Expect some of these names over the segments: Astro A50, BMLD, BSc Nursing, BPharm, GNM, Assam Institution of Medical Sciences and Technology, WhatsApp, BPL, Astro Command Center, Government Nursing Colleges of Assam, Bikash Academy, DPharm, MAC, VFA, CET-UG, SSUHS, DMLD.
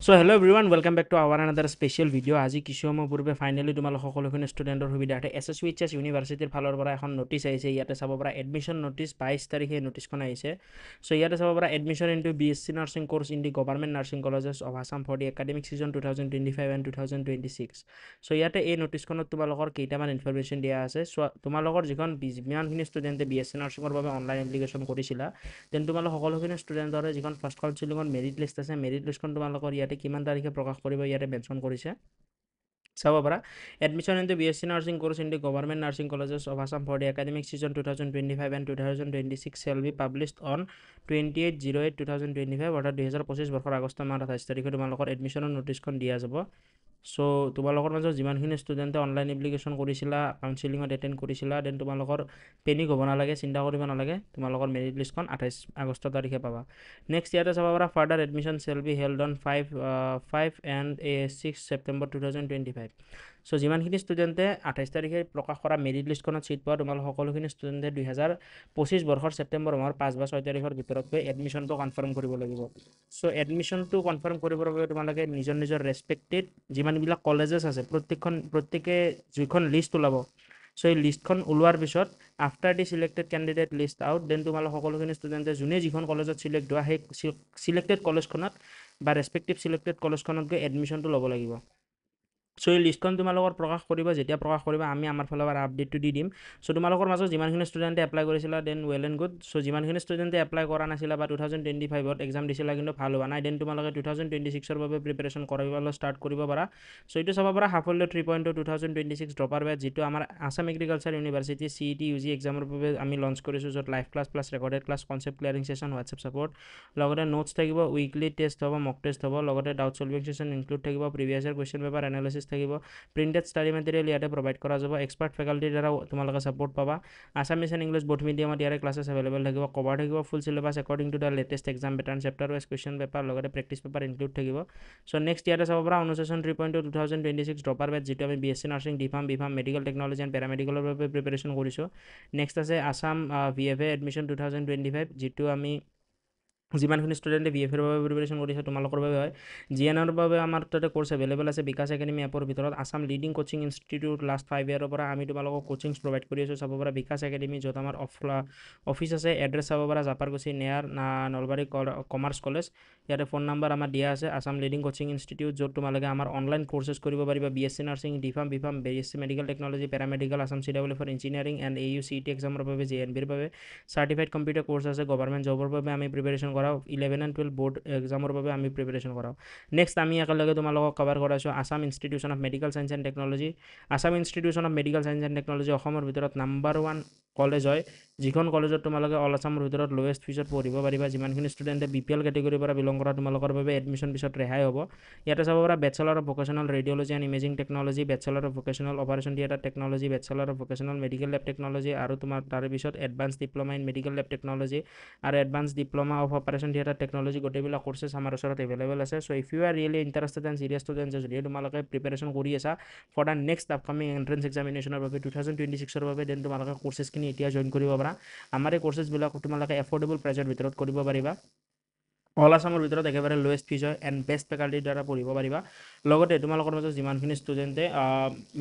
So hello everyone, welcome back to our another special video. Aji Kishomo Burbe finally Dumalokholokhon student or Hubidate SSUHS University Palorvara on notice I say Yata Sabora admission notice by Starike notice Konaise. So Yata Sabora admission into BSc Nursing course in the Government Nursing Colleges of Assam for the academic season 2025 and 2026. So Yata a notice Kono Tumalor Kitaman information diase. So Tumalor Jikon Bizian student the BSc Nursing or online application Kodishila. Then Dumalokholokhon student or Jikon first call Chilon merit list as a merit list Kondumalor. কিমান তারিখে প্রকাশ কৰিব ইয়াতে mention কৰিছে Sababra, admission in the BSc Nursing course in the Government Nursing Colleges of Assam for the academic season 2025 and 2026 shall be published on 28/08/2025 or 2025 বছৰ August মাহত 28 তাৰিখে তোমালোকৰ এডমিশনৰ নোটিছখন দিয়া যাব সো তোমালোকৰ মাজৰ যিমানখিনি ষ্টুডেন্ট অনলাইন এপ্লিকেশ্যন কৰিছিলা কাউন্সেলিংত এটেন্ড কৰিছিলা দেন তোমালোকৰ পেনিক হ'ব নালাগে চিন্তা কৰিব নালাগে তোমালোকৰ মেৰিট লিষ্টখন 28 আগষ্ট তাৰিখে পাবা নেক্সট ইয়াতে চাবাবৰা further admission shall be held on 5 and 6 September 2025 So, Jimanhini student, Atastari, Prokahora, merit list con a seat for Malhokolokin student, the 2025 Borhor September or pass by Soterifer, admission to confirm Kuribolo. So, admission to confirm Kuribolo Malaga, Nizon is respected Jimanvilla colleges as a protecon Zikon list to Labo. So, list con Ulwar Bishot after the selected candidate list out, then to Malhokolokin student, the Zunezikon colleges select do selected college connot by respective selected college connot admission to Lobolagibo. So list kon tumalokor prokash koriba jetia prokash koriba ami amar follower update to di dim so tumalokor majo jiman khine student apply korisila then well and good so jiman khine student apply kora nasila ba 2025 ot exam disila kintu phal hoba nai then tumaloke 2026 er babe preparation koribalo start koriba para so etu sababara hafollo 3.2 2026 dropper batch jitu amar Assam Agriculture University CET UG exam er babe ami launch korisu jot live class plus recorded class concept clearing session WhatsApp support logote notes thakibo weekly test hoba mock test hoba logote doubt solving session include thakibo previous year question paper analysis Printed study material yada provide Korazova, expert faculty dara Tumalaga support Pava, Assamese and English both medium or classes available, Tagiva, Kovatego, full syllabus according to the latest exam pattern, chapter wise question paper, logoda practice paper include Tagiva. So next year is over on session 3.2 2026 dropper with GTM, BSc Nursing, DPharm, BPharm, Medical Technology and Paramedical Preparation Gorisho. Next as a Assam VFA admission 2025 G2AMI. Ziman student VFA preparation Odisha to Malakova, GNM Amarta course available as a Bikash Academy Apor Vitro, Assam leading coaching institute last 5 years over Amitabalo coachings provide curious of Bikash Academy, Jotamar of offices, address of Zapargosi near Nolbari Commerce College, Yada phone number Amadias, Assam leading coaching institute, Jotumalagamar online courses Kuriba by BSc Nursing, DPharm, BPharm, BSc Medical Technology, Paramedical, Assam CW for engineering and AUCT exam and Birbabe, certified computer courses, government job preparation. 11 and 12 board exam or ami preparation korao next ami ekalage tumalok cover koraisu Assam Institution of Medical Sciences and Technology Assam Institution of Medical Sciences and Technology Assam bhitorot No. 1 college hoy jikon college tumalok all Assam bhitorot lowest fees poribo pariba jiman khini student BPL category para belong kora tumalokor babe admission bisot rehai hobo yata sabara bachelor of vocational radiology and imaging technology bachelor of vocational operation theater technology bachelor of vocational medical lab technology aru tumar tar bisot advanced diploma in medical lab technology are advanced diploma of operation theater technology gotebila courses amar osorot available ase so if you are really interested and serious students jodi tumaloke preparation kori asa for the next upcoming entrance examination of 2026 er babe then tumaloke courses kini etia join koriba para amare courses bila tumaloke affordable price er bitorot koriba pariba all Assam er bitorot ekebare lowest fees and best faculty dara poriba pariba logote tumalokor major jiman khini student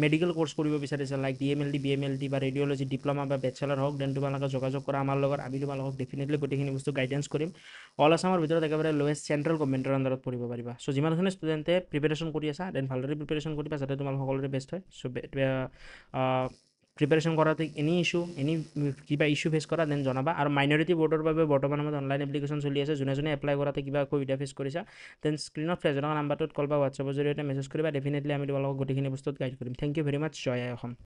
medical course koriba bisarise like DMLD BMLD ba radiology diploma ba bachelor hok den tumalaka jogajog kora amar logor ami tumalok definitely gotikhini bostu guidance korim all Assam er bitorot ekebare lowest central government underot poriba pariba so jiman khini student preparation kori asa den bhalori preparation koriba jate tumal hokolore best hoy so preparation korate any kiba issue face kora then jonaba aru minority voter babe bortoman amar online application choli ase june june apply korate kiba koida face korisa then screen of flash number tot call ba whatsapp joriye message koriba definitely ami tumalok gotikhini bostot guide korim thank you very much joy Assam